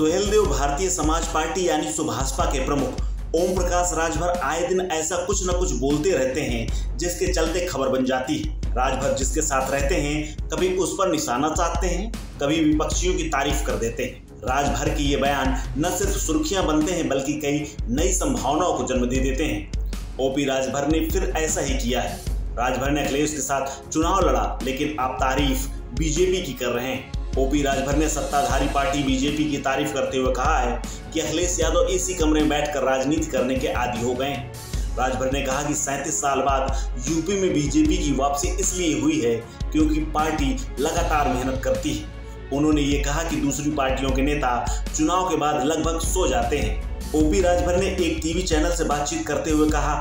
Suheldev Bharatiya Samaj party यानी सुभाषपा के प्रमुख ओम प्रकाश राजभर आए दिन ऐसा कुछ न कुछ बोलते रहते हैं जिसके चलते खबर बन जाती है। राजभर जिसके साथ रहते हैं कभी उस पर निशाना साधते हैं, कभी विपक्षियों की तारीफ कर देते हैं। राजभर की ये बयान न सिर्फ सुर्खियां बनते हैं बल्कि कई नई संभावनाओं को जन्म दे देते हैं। ओपी राजभर ने फिर ऐसा ही किया है। राजभर ने अखिलेश के साथ चुनाव लड़ा, लेकिन आप तारीफ बीजेपी की कर रहे हैं। ओपी राजभर ने सत्ताधारी पार्टी बीजेपी की तारीफ करते हुए कहा है कि अखिलेश यादव इसी कमरे में बैठकर राजनीति करने के आदी हो गए। राजभर ने कहा कि 37 साल बाद यूपी में बीजेपी की वापसी इसलिए हुई है क्योंकि पार्टी लगातार मेहनत करती है। उन्होंने ये कहा कि दूसरी पार्टियों के नेता चुनाव के बाद लगभग सो जाते हैं। ओपी राजभर ने एक टीवी चैनल से बातचीत करते हुए कहा,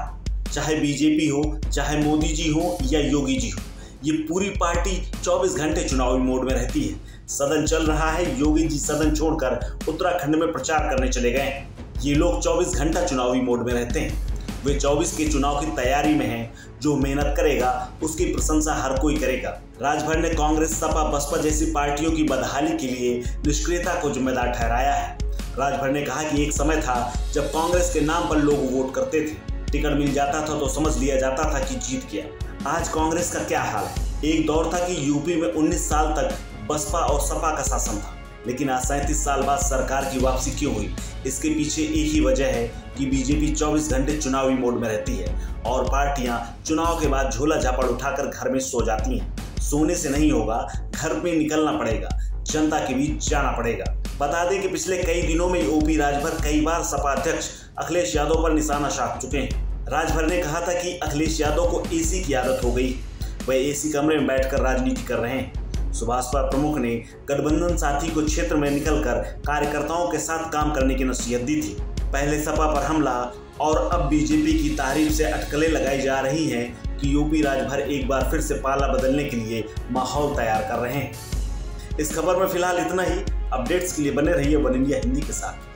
चाहे बीजेपी हो, चाहे मोदी जी हो या योगी जी हो, ये पूरी पार्टी 24 घंटे चुनावी मोड में रहती है। सदन चल रहा है, योगी जी सदन छोड़कर उत्तराखंड में प्रचार करने चले गए। ये लोग 24 घंटा चुनावी मोड में रहते हैं। वे 24 के चुनाव की तैयारी में हैं। जो मेहनत करेगा उसकी प्रशंसा हर कोई करेगा। राजभर ने कांग्रेस, सपा, बसपा जैसी पार्टियों की बदहाली के लिए निष्क्रियता को जिम्मेदार ठहराया है। राजभर ने कहा कि एक समय था जब कांग्रेस के नाम पर लोग वोट करते थे, टिकट मिल जाता था तो समझ लिया जाता था कि जीत गया। आज कांग्रेस का क्या हाल है। एक दौर था कि यूपी में 19 साल तक बसपा और सपा का शासन था, लेकिन आज 37 साल बाद सरकार की वापसी क्यों हुई? इसके पीछे एक ही वजह है कि बीजेपी 24 घंटे चुनावी मोड में रहती है और पार्टियां चुनाव के बाद झोला झापड़ उठाकर घर में सो जाती हैं। सोने से नहीं होगा, घर में निकलना पड़ेगा, जनता के बीच जाना पड़ेगा। बता दें कि पिछले कई दिनों में ओपी राजभर कई बार सपा अध्यक्ष अखिलेश यादव पर निशाना साध चुके हैं। राजभर ने कहा था कि अखिलेश यादव को एसी की आदत हो गई, वह एसी कमरे में बैठकर राजनीति कर रहे हैं। सुभाषपा प्रमुख ने गठबंधन साथी को क्षेत्र में निकलकर कार्यकर्ताओं के साथ काम करने की नसीहत दी थी। पहले सपा पर हमला और अब बीजेपी की तारीफ से अटकलें लगाई जा रही हैं कि यूपी राजभर एक बार फिर से पाला बदलने के लिए माहौल तैयार कर रहे हैं। इस खबर में फिलहाल इतना ही। अपडेट्स के लिए बने रहिए वन इंडिया हिंदी के साथ।